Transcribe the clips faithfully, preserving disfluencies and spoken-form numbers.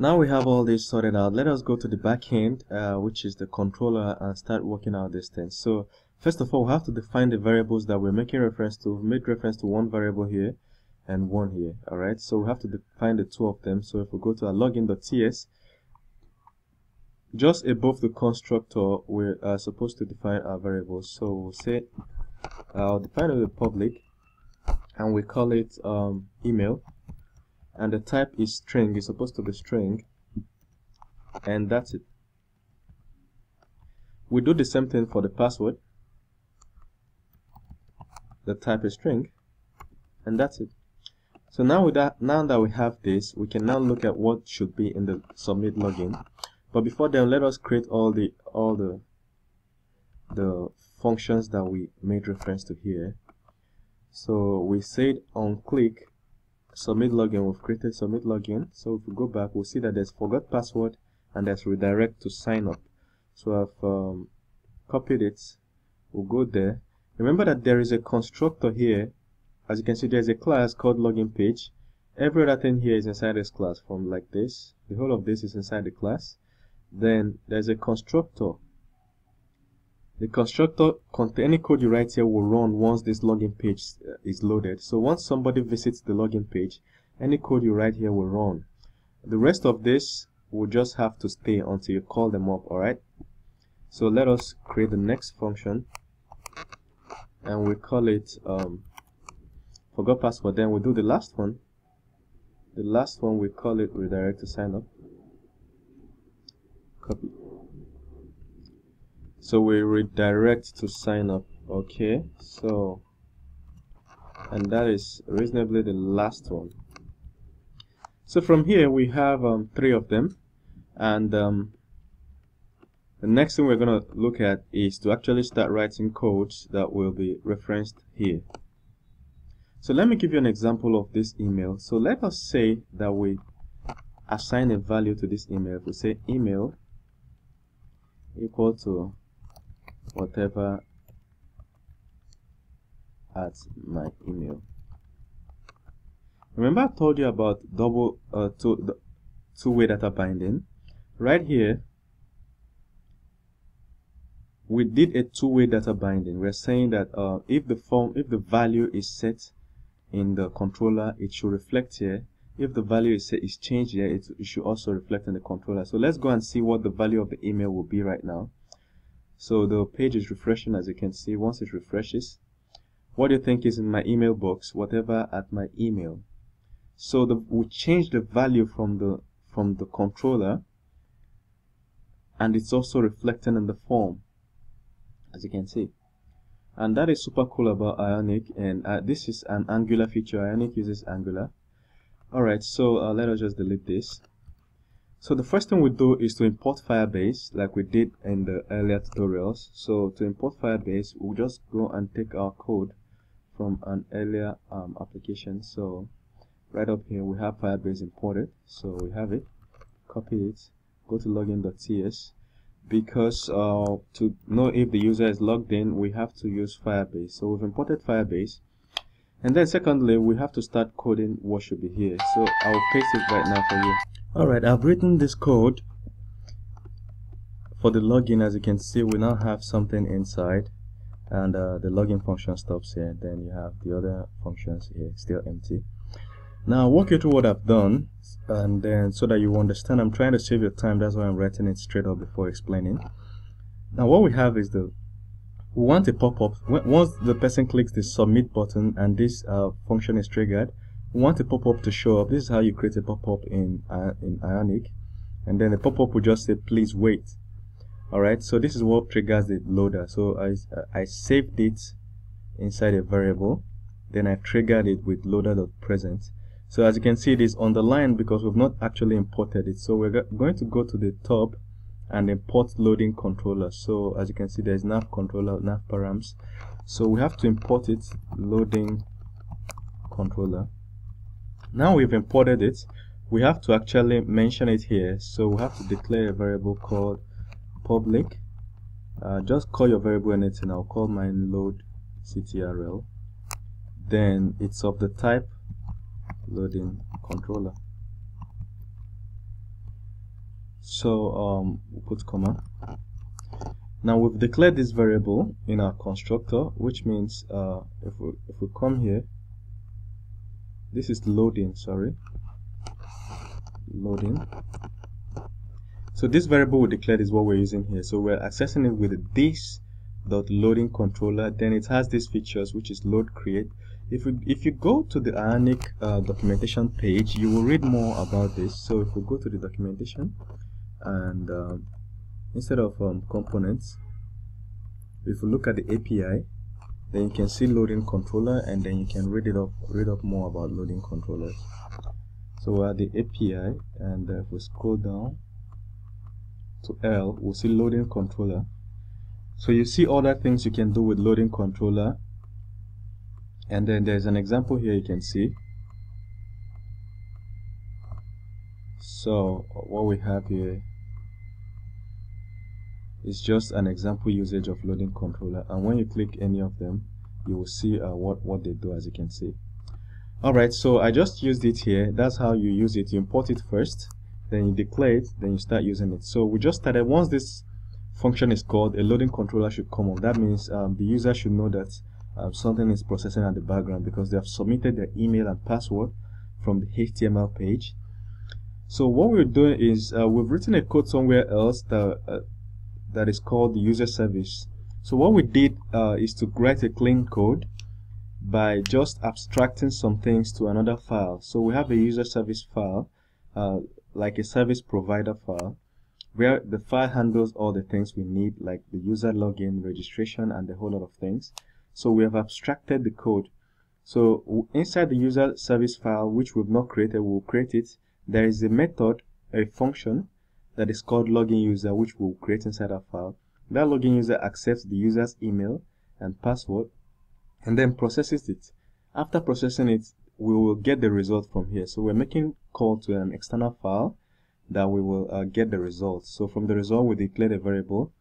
Now we have all this sorted out, let us go to the back end, uh, which is the controller, and start working out these things. So first of all, we have to define the variables that we're making reference to. We've made reference to one variable here and one here. Alright, so we have to define the two of them. So if we go to our login dot T S, just above the constructor, we're uh, supposed to define our variables. So we'll say, I'll define it with public, and we call it um, email. And the type is string, it's supposed to be string, and that's it. We do the same thing for the password. The type is string, and that's it. So now with that, now that we have this, we can now look at what should be in the submit login. But before then, let us create all the all the the functions that we made reference to here. So we said on click submit login, we've created submit login. So if we go back, we'll see that there's forgot password and there's redirect to sign up. So I've um, copied it. We'll go there. Remember that there is a constructor here. As you can see, there's a class called login page. Every other thing here is inside this class, from like this. The whole of this is inside the class. Then there's a constructor. The constructor, any code you write here will run once this login page is loaded. So once somebody visits the login page, any code you write here will run. The rest of this will just have to stay until you call them up, alright? So let us create the next function, and we call it um, forgot password. Then we do the last one. The last one, we call it redirect to sign up. Copy. So we redirect to sign up, okay? So, and that is reasonably the last one. So from here we have um, three of them, and um, the next thing we're gonna look at is to actually start writing codes that will be referenced here. So let me give you an example of this email. So let us say that we assign a value to this email. If we say email equal to whatever at my email. Remember I told you about double uh, two, two-way data binding? Right here, we did a two-way data binding. We're saying that uh, if the form, if the value is set in the controller, it should reflect here. If the value is set, is changed here, it, it should also reflect in the controller. So let's go and see what the value of the email will be right now. So the page is refreshing, as you can see. Once it refreshes, what do you think is in my email box? Whatever at my email. So the, we change the value from the from the controller, and it's also reflecting in the form, as you can see. And that is super cool about Ionic, and uh, this is an Angular feature. Ionic uses Angular. Alright, so uh, let us just delete this. So the first thing we do is to import Firebase, like we did in the earlier tutorials. So to import Firebase, we'll just go and take our code from an earlier um, application. So right up here we have Firebase imported. So we have it. Copy it. Go to login dot T S. Because uh, to know if the user is logged in, we have to use Firebase. So we've imported Firebase. And then secondly, we have to start coding what should be here. So I'll paste it right now for you. Alright, I've written this code for the login. As you can see, we now have something inside, and uh, the login function stops here. Then you have the other functions here, still empty. Now I'll walk you through what I've done, and then so that you understand. I'm trying to save your time, that's why I'm writing it straight up before explaining. Now what we have is the we want a pop-up. Once the person clicks the submit button and this uh, function is triggered, we want a pop-up to show up. This is how you create a pop-up in uh, in Ionic, and then the pop-up will just say please wait. Alright, so this is what triggers the loader. So I, I saved it inside a variable, then I triggered it with loader.present. So as you can see, it is underlined because we've not actually imported it. So we're going to go to the top and import loading controller. So as you can see, there's nav controller, nav params. So we have to import it, loading controller. Now we've imported it, we have to actually mention it here. So we have to declare a variable called public. Uh, just call your variable anything. I'll call mine load C T R L. Then it's of the type loading controller. So um, we'll put comma. Now we've declared this variable in our constructor, which means uh, if, we, if we come here, this is loading, sorry, loading. So this variable we declared is what we're using here. So we're accessing it with this dot loading controller. Then it has these features, which is load create. If we, if you go to the Ionic uh, documentation page, you will read more about this. So if we go to the documentation and um, instead of um, components, if you look at the A P I, then you can see loading controller, and then you can read it up, read up more about loading controllers. So we're at the A P I, and uh, if we scroll down to L, we'll see loading controller. So you see other things you can do with loading controller. And then there's an example here you can see. So what we have here is just an example usage of loading controller, and when you click any of them, you will see uh, what what they do, as you can see. Alright, so I just used it here. That's how you use it. You import it first, then you declare it, then you start using it. So we just started. Once this function is called, a loading controller should come up. That means um, the user should know that Um, something is processing at the background, because they have submitted their email and password from the H T M L page. So what we're doing is uh, we've written a code somewhere else that uh, that is called the user service. So what we did uh, is to write a clean code by just abstracting some things to another file. So we have a user service file, uh, like a service provider file, where the file handles all the things we need, like the user login, registration, and a whole lot of things. So we have abstracted the code. So inside the user service file, which we've not created, we'll create it. There is a method, a function that is called login user, which we'll create inside our file. That login user accepts the user's email and password and then processes it. After processing it, we will get the result from here. So we're making call to an external file that we will uh, get the result. So from the result, we declare the variable,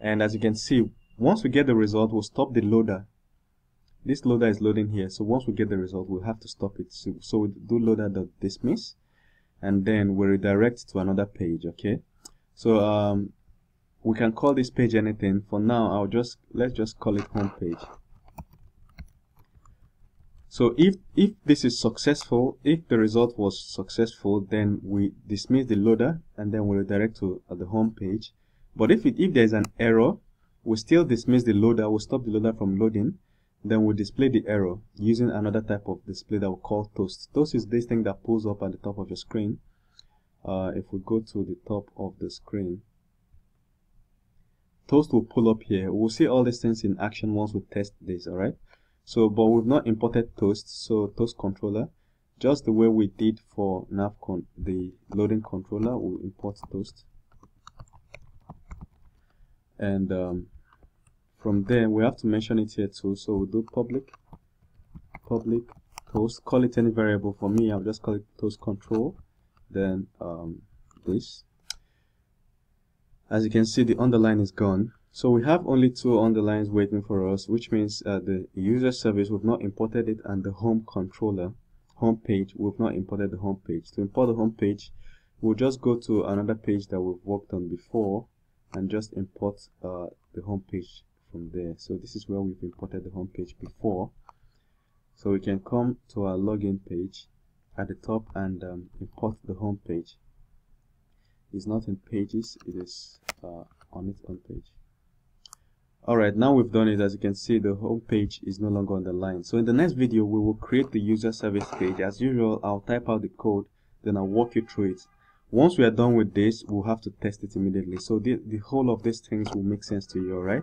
and as you can see, once we get the result, we'll stop the loader. This loader is loading here, so once we get the result, we'll have to stop it. So, so we do loader.dismiss, and then we redirect to another page. Okay, so um, we can call this page anything. For now, I'll just let's just call it home page. So if if this is successful, if the result was successful, then we dismiss the loader, and then we redirect to uh, the home page. But if it, if there is an error, we still dismiss the loader, we'll stop the loader from loading, then we'll display the error using another type of display that we'll call Toast. Toast is this thing that pulls up at the top of your screen. Uh, if we go to the top of the screen, Toast will pull up here. We'll see all these things in action once we test this, alright? So, but we've not imported Toast, so Toast controller, just the way we did for nav con the loading controller, we'll import Toast. And um, from there, we have to mention it here too. So we'll do public, public toast, call it any variable. For me, I'll just call it toast control. Then um, this. As you can see, the underline is gone. So we have only two underlines waiting for us, which means uh, the user service, we've not imported it, and the home controller, home page, we've not imported the home page. To import the home page, we'll just go to another page that we've worked on before and just import uh, the home page from there. So this is where we've imported the home page before. So we can come to our login page at the top and um, import the home page. It's not in pages, it is uh, on its own page. Alright, now we've done it. As you can see, the home page is no longer on the line. So in the next video, we will create the user service page. As usual, I'll type out the code, then I'll walk you through it. Once we are done with this, we'll have to test it immediately. So the, the whole of these things will make sense to you, alright?